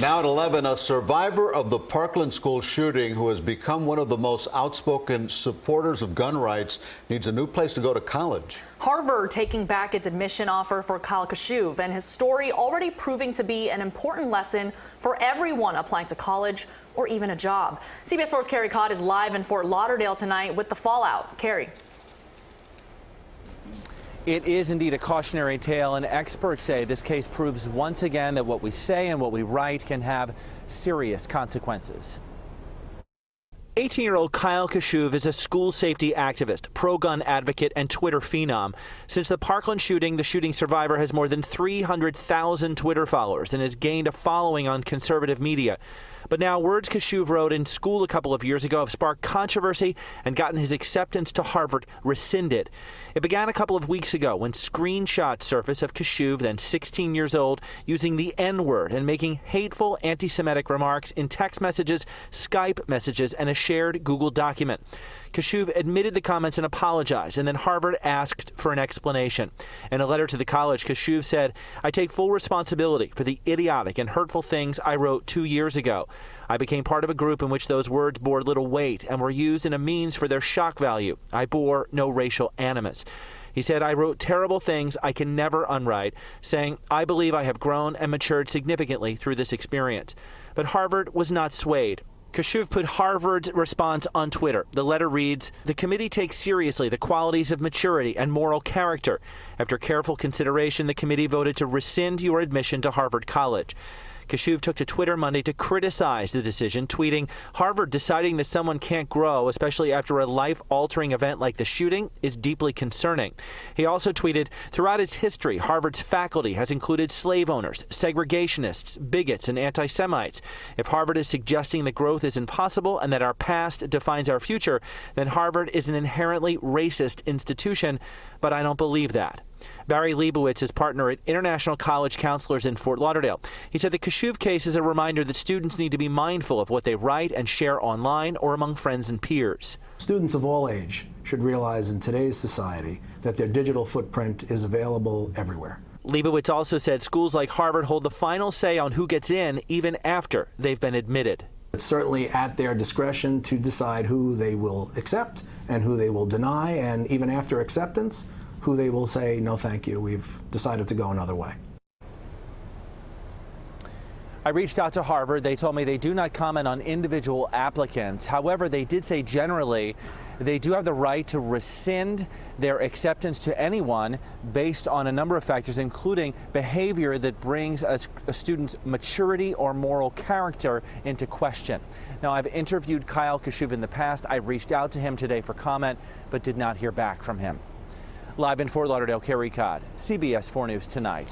Now at 11, a survivor of the Parkland school shooting who has become one of the most outspoken supporters of gun rights needs a new place to go to college. Harvard taking back its admission offer for Kyle Kashuv, and his story already proving to be an important lesson for everyone applying to college or even a job. CBS 4's Carey Codd is live in Fort Lauderdale tonight with the fallout. Carey. It is indeed a cautionary tale, and experts say this case proves once again that what we say and what we write can have serious consequences. 18-year-old Kyle Kashuv is a school safety activist, pro-gun advocate, and Twitter phenom. Since the Parkland shooting, the shooting survivor has more than 300,000 Twitter followers and has gained a following on conservative media. But now words Kashuv wrote in school a couple of years ago have sparked controversy and gotten his acceptance to Harvard rescinded. It began a couple of weeks ago when screenshots surfaced of Kashuv, then 16 years old, using the N-word and making hateful anti-Semitic remarks in text messages, Skype messages, and a shared Google document. Kashuv admitted the comments and apologized, and then Harvard asked for an explanation. In a letter to the college, Kashuv said, "I take full responsibility for the idiotic and hurtful things I wrote 2 years ago. I became part of a group in which those words bore little weight and were used in a means for their shock value. I bore no racial animus." He said, "I wrote terrible things I can never unwrite," saying, "I believe I have grown and matured significantly through this experience." But Harvard was not swayed. Kashuv put Harvard's response on Twitter. The letter reads, "The committee takes seriously the qualities of maturity and moral character. After careful consideration, the committee voted to rescind your admission to Harvard College." Kashuv took to Twitter Monday to criticize the decision, tweeting, "Harvard deciding that someone can't grow, especially after a life-altering event like the shooting, is deeply concerning." He also tweeted, "Throughout its history, Harvard's faculty has included slave owners, segregationists, bigots, and anti-Semites. If Harvard is suggesting that growth is impossible and that our past defines our future, then Harvard is an inherently racist institution, but I don't believe that." Barry Leibowitz is partner at International College Counselors in Fort Lauderdale. He said the Kashuv case is a reminder that students need to be mindful of what they write and share online or among friends and peers. Students of all age should realize in today's society that their digital footprint is available everywhere. Leibowitz also said schools like Harvard hold the final say on who gets in even after they've been admitted. It's certainly at their discretion to decide who they will accept and who they will deny, and even after acceptance, who they will say, "No, thank you, we've decided to go another way." I reached out to Harvard. They told me they do not comment on individual applicants. However, they did say generally they do have the right to rescind their acceptance to anyone based on a number of factors, including behavior that brings a student's maturity or moral character into question. Now, I've interviewed Kyle Kashuv in the past. I reached out to him today for comment, but did not hear back from him. Live in Fort Lauderdale, Carey Codd, CBS 4 News Tonight.